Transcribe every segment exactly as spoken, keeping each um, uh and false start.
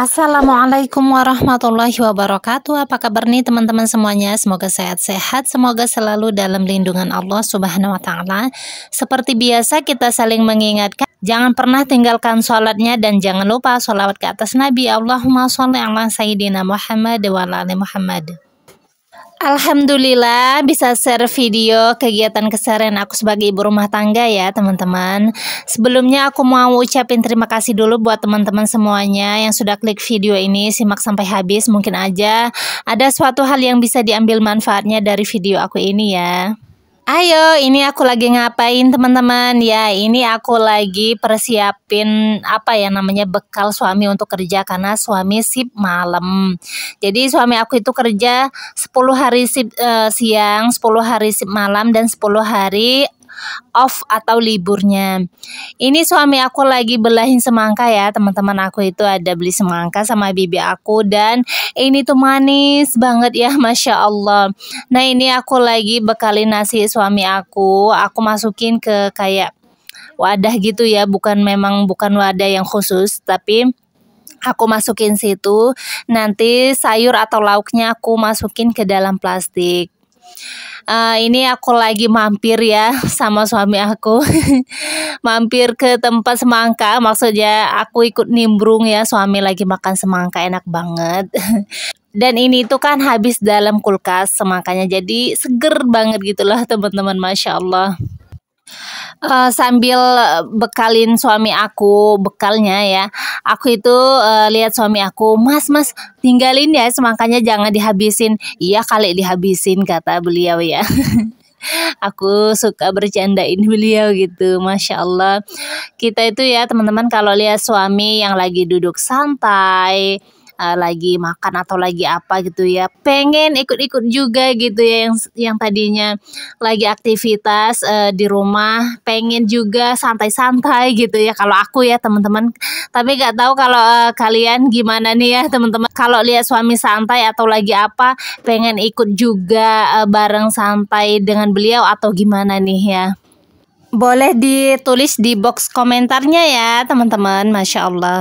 Assalamualaikum warahmatullahi wabarakatuh. Apa kabar nih teman-teman semuanya? Semoga sehat-sehat, semoga selalu dalam lindungan Allah Subhanahu wa taala. Seperti biasa kita saling mengingatkan, jangan pernah tinggalkan sholatnya dan jangan lupa sholawat ke atas Nabi. Allahumma sholli ala sayyidina Muhammad wa ala ali Muhammad. Alhamdulillah bisa share video kegiatan keseharian aku sebagai ibu rumah tangga ya teman-teman. Sebelumnya aku mau ucapin terima kasih dulu buat teman-teman semuanya yang sudah klik video ini, simak sampai habis. Mungkin aja ada suatu hal yang bisa diambil manfaatnya dari video aku ini ya. Ayo, ini aku lagi ngapain teman-teman? Ya, ini aku lagi persiapin apa ya namanya bekal suami untuk kerja karena suami shift malam. Jadi suami aku itu kerja sepuluh hari shift eh, siang, sepuluh hari shift malam dan sepuluh hari off atau liburnya. Ini suami aku lagi belahin semangka ya teman-teman. Aku itu ada beli semangka sama bibi aku dan ini tuh manis banget ya, masya Allah. Nah ini aku lagi bekalin nasi suami aku. Aku masukin ke kayak wadah gitu ya, bukan memang bukan wadah yang khusus, tapi aku masukin situ. Nanti sayur atau lauknya aku masukin ke dalam plastik. Uh, ini aku lagi mampir ya sama suami aku mampir ke tempat semangka, maksudnya aku ikut nimbrung ya, suami lagi makan semangka enak banget. Dan ini tuh kan habis dalam kulkas semangkanya, jadi seger banget gitulah teman-teman, masya Allah. Uh, sambil bekalin suami aku bekalnya ya, aku itu uh, lihat suami aku, mas mas tinggalin ya semangkanya, jangan dihabisin. Iya kali dihabisin kata beliau ya. Aku suka bercandain beliau gitu, masya Allah. Kita itu ya teman-teman kalau lihat suami yang lagi duduk santai, Uh, lagi makan atau lagi apa gitu ya, pengen ikut-ikut juga gitu ya, yang yang tadinya lagi aktivitas uh, di rumah pengen juga santai-santai gitu ya, kalau aku ya teman-teman. Tapi gak tahu kalau uh, kalian gimana nih ya teman-teman, kalau lihat suami santai atau lagi apa pengen ikut juga uh, bareng santai dengan beliau atau gimana nih ya. Boleh ditulis di box komentarnya ya teman-teman, masya Allah.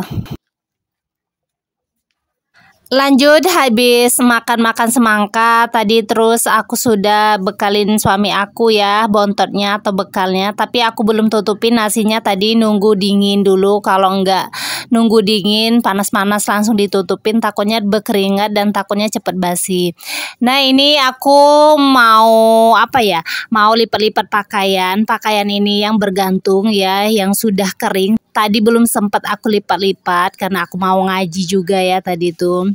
Lanjut, habis makan-makan semangka tadi, terus aku sudah bekalin suami aku ya bontotnya atau bekalnya, tapi aku belum tutupin nasinya tadi, nunggu dingin dulu. Kalau enggak nunggu dingin panas-panas langsung ditutupin, takutnya berkeringat dan takutnya cepet basi. Nah ini aku mau apa ya, mau lipat-lipat pakaian. Pakaian ini yang bergantung ya, yang sudah kering tadi belum sempat aku lipat-lipat karena aku mau ngaji juga ya tadi tuh.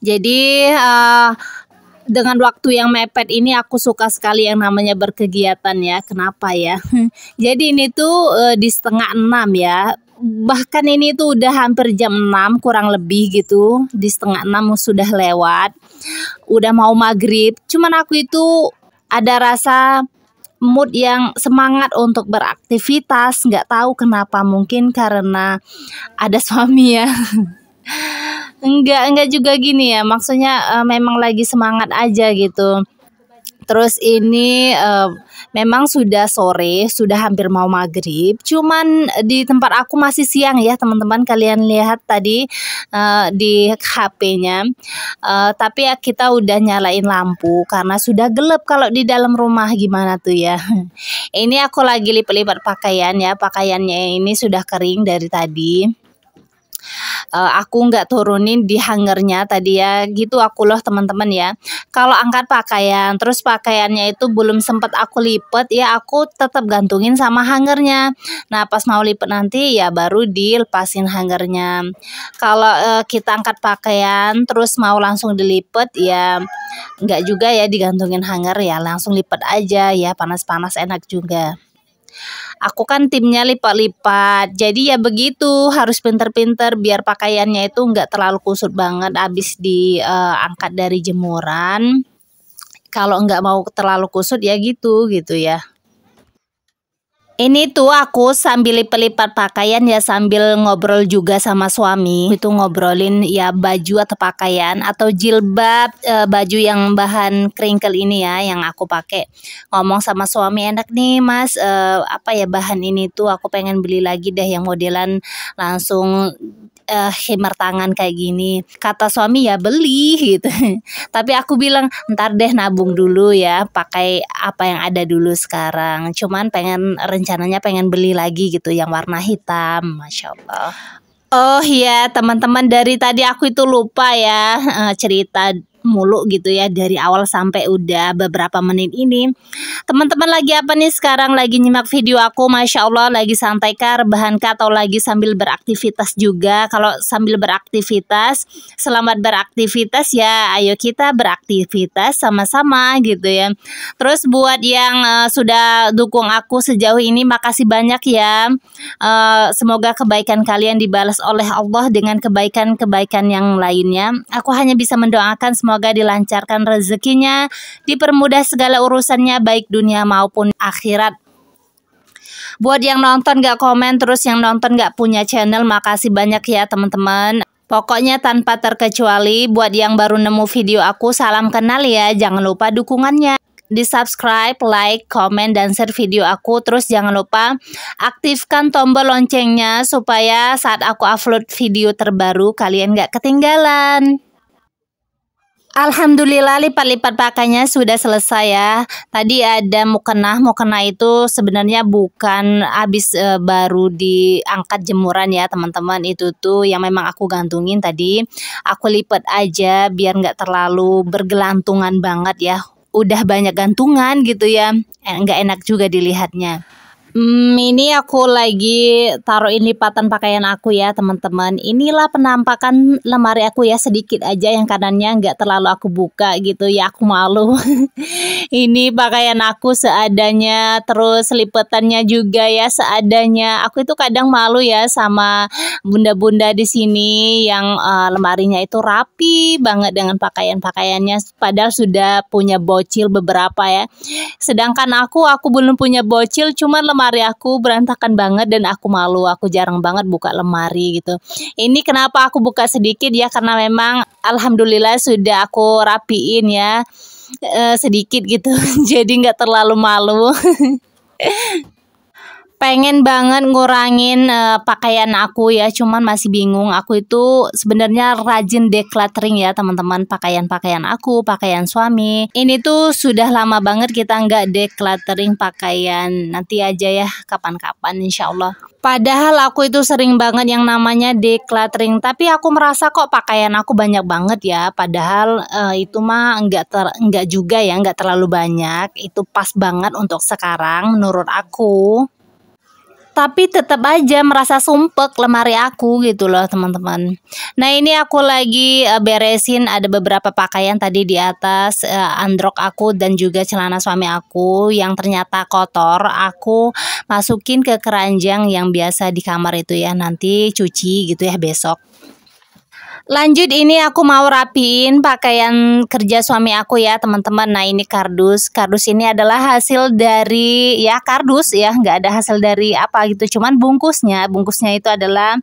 Jadi uh, dengan waktu yang mepet ini aku suka sekali yang namanya berkegiatan ya. Kenapa ya? Jadi ini tuh uh, di setengah enam ya. Bahkan ini tuh udah hampir jam enam kurang lebih gitu. Di setengah enam sudah lewat. Udah mau maghrib. Cuman aku itu ada rasa mood yang semangat untuk beraktivitas, nggak tahu kenapa, mungkin karena ada suami ya. Enggak, enggak juga gini ya, maksudnya uh, memang lagi semangat aja gitu. Terus ini uh, memang sudah sore, sudah hampir mau maghrib, cuman di tempat aku masih siang ya teman-teman, kalian lihat tadi uh, di H P-nya. Uh, tapi ya kita udah nyalain lampu karena sudah gelap kalau di dalam rumah, gimana tuh ya. Ini aku lagi lipat-lipat pakaian ya, pakaiannya ini sudah kering dari tadi. Uh, aku nggak turunin di hangernya tadi ya, gitu aku loh teman-teman ya. Kalau angkat pakaian, terus pakaiannya itu belum sempat aku lipat ya, aku tetap gantungin sama hangernya. Nah pas mau lipat nanti ya baru dilepasin hangernya. Kalau uh, kita angkat pakaian terus mau langsung dilipat ya nggak juga ya, digantungin hanger ya, langsung lipat aja ya, panas-panas enak juga. Aku kan timnya lipat-lipat, jadi ya begitu, harus pinter-pinter biar pakaiannya itu nggak terlalu kusut banget abis diangkat uh, dari jemuran. Kalau nggak mau terlalu kusut ya gitu gitu ya. Ini tuh aku sambil lipat-lipat pakaian ya, sambil ngobrol juga sama suami. Itu ngobrolin ya baju atau pakaian atau jilbab, e, baju yang bahan kringkel ini ya yang aku pakai. Ngomong sama suami, enak nih mas, e, apa ya bahan ini tuh aku pengen beli lagi deh yang modelan langsung uh, khimar tangan kayak gini. Kata suami ya beli gitu. Tapi aku bilang ntar deh nabung dulu ya, pakai apa yang ada dulu sekarang. Cuman pengen rencananya pengen beli lagi gitu yang warna hitam. Masya Allah. Oh iya teman-teman, dari tadi aku itu lupa ya uh, cerita mulu gitu ya dari awal sampai udah beberapa menit ini. Teman-teman lagi apa nih sekarang? Lagi nyimak video aku, Masya Allah, lagi santai kah, rebahan kah, atau lagi sambil beraktivitas juga? Kalau sambil beraktivitas, selamat beraktivitas ya. Ayo kita beraktivitas sama-sama gitu ya. Terus buat yang uh, sudah dukung aku sejauh ini, makasih banyak ya. Uh, semoga kebaikan kalian dibalas oleh Allah dengan kebaikan-kebaikan yang lainnya. Aku hanya bisa mendoakan semoga dilancarkan rezekinya, dipermudah segala urusannya baik dunia maupun akhirat. Buat yang nonton gak komen, terus yang nonton gak punya channel, makasih banyak ya teman-teman. Pokoknya tanpa terkecuali, buat yang baru nemu video aku, salam kenal ya. Jangan lupa dukungannya di subscribe, like, komen, dan share video aku. Terus jangan lupa aktifkan tombol loncengnya supaya saat aku upload video terbaru kalian gak ketinggalan. Alhamdulillah lipat-lipat pakainya sudah selesai ya. Tadi ada mukena, mukena itu sebenarnya bukan habis e, baru diangkat jemuran ya teman-teman. Itu tuh yang memang aku gantungin tadi. Aku lipat aja biar nggak terlalu bergelantungan banget ya. Udah banyak gantungan gitu ya, nggak enak juga dilihatnya. Hmm, ini aku lagi taruhin lipatan pakaian aku ya teman-teman. Inilah penampakan lemari aku ya, sedikit aja yang kanannya, nggak terlalu aku buka gitu ya, aku malu. Ini pakaian aku seadanya, terus lipetannya juga ya seadanya. Aku itu kadang malu ya sama bunda-bunda di sini yang uh, lemarinya itu rapi banget dengan pakaian-pakaiannya, padahal sudah punya bocil beberapa ya. Sedangkan aku, aku belum punya bocil, cuman lemari lemari aku berantakan banget dan aku malu, aku jarang banget buka lemari gitu. Ini kenapa aku buka sedikit ya, karena memang alhamdulillah sudah aku rapiin ya e, sedikit gitu. Jadi nggak terlalu malu. Pengen banget ngurangin uh, pakaian aku ya, cuman masih bingung. Aku itu sebenarnya rajin decluttering ya teman-teman, pakaian-pakaian aku, pakaian suami. Ini tuh sudah lama banget kita nggak decluttering pakaian. Nanti aja ya kapan-kapan insya Allah. Padahal aku itu sering banget yang namanya decluttering, tapi aku merasa kok pakaian aku banyak banget ya. Padahal uh, itu mah nggak ter nggak juga ya, nggak terlalu banyak. Itu pas banget untuk sekarang menurut aku. Tapi tetap aja merasa sumpek lemari aku gitu loh teman-teman. Nah ini aku lagi uh, beresin, ada beberapa pakaian tadi di atas uh, androk aku dan juga celana suami aku yang ternyata kotor. Aku masukin ke keranjang yang biasa di kamar itu ya, nanti cuci gitu ya besok. Lanjut, ini aku mau rapiin pakaian kerja suami aku ya teman-teman. Nah ini kardus, kardus ini adalah hasil dari ya kardus ya, nggak ada hasil dari apa gitu, cuman bungkusnya, bungkusnya itu adalah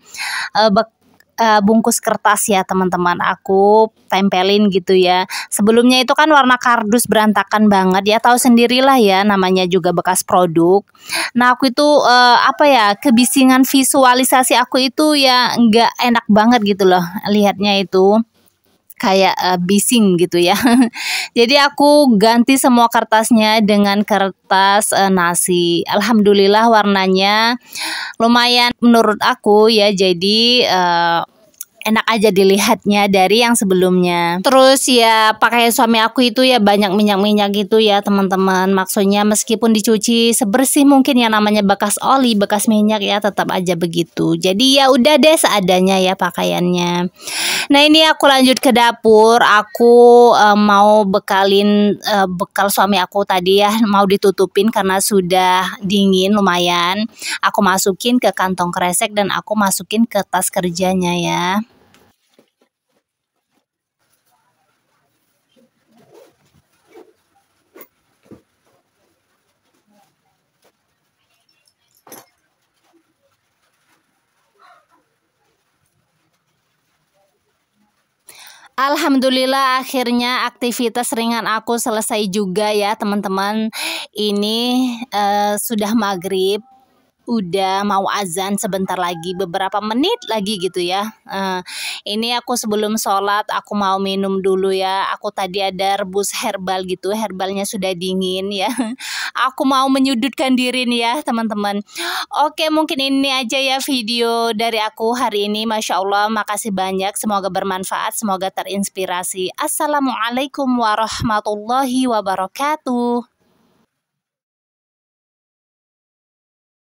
uh, bek Uh, bungkus kertas ya teman-teman, aku tempelin gitu ya. Sebelumnya itu kan warna kardus berantakan banget ya, tahu sendirilah ya, namanya juga bekas produk. Nah aku itu uh, apa ya, kebisingan visualisasi aku itu ya nggak enak banget gitu loh, lihatnya itu kayak uh, bising gitu ya. Jadi aku ganti semua kertasnya dengan kertas uh, nasi. Alhamdulillah warnanya lumayan menurut aku ya, jadi uh, enak aja dilihatnya dari yang sebelumnya. Terus ya pakaian suami aku itu ya banyak minyak-minyak gitu ya teman-teman. Maksudnya meskipun dicuci sebersih mungkin ya, namanya bekas oli, bekas minyak ya, tetap aja begitu. Jadi ya udah deh seadanya ya pakaiannya. Nah ini aku lanjut ke dapur. Aku uh, mau bekalin uh, bekal suami aku tadi ya, mau ditutupin karena sudah dingin lumayan. Aku masukin ke kantong kresek dan aku masukin ke tas kerjanya ya. Alhamdulillah akhirnya aktivitas ringan aku selesai juga ya teman-teman. Ini uh, sudah maghrib. udah mau azan sebentar lagi, beberapa menit lagi gitu ya. Uh, ini aku sebelum sholat aku mau minum dulu ya. Aku tadi ada rebus herbal gitu, herbalnya sudah dingin ya. Aku mau menyudutkan diri nih ya teman-teman. Oke, mungkin ini aja ya video dari aku hari ini. Masya Allah, makasih banyak. Semoga bermanfaat, semoga terinspirasi. Assalamualaikum warahmatullahi wabarakatuh.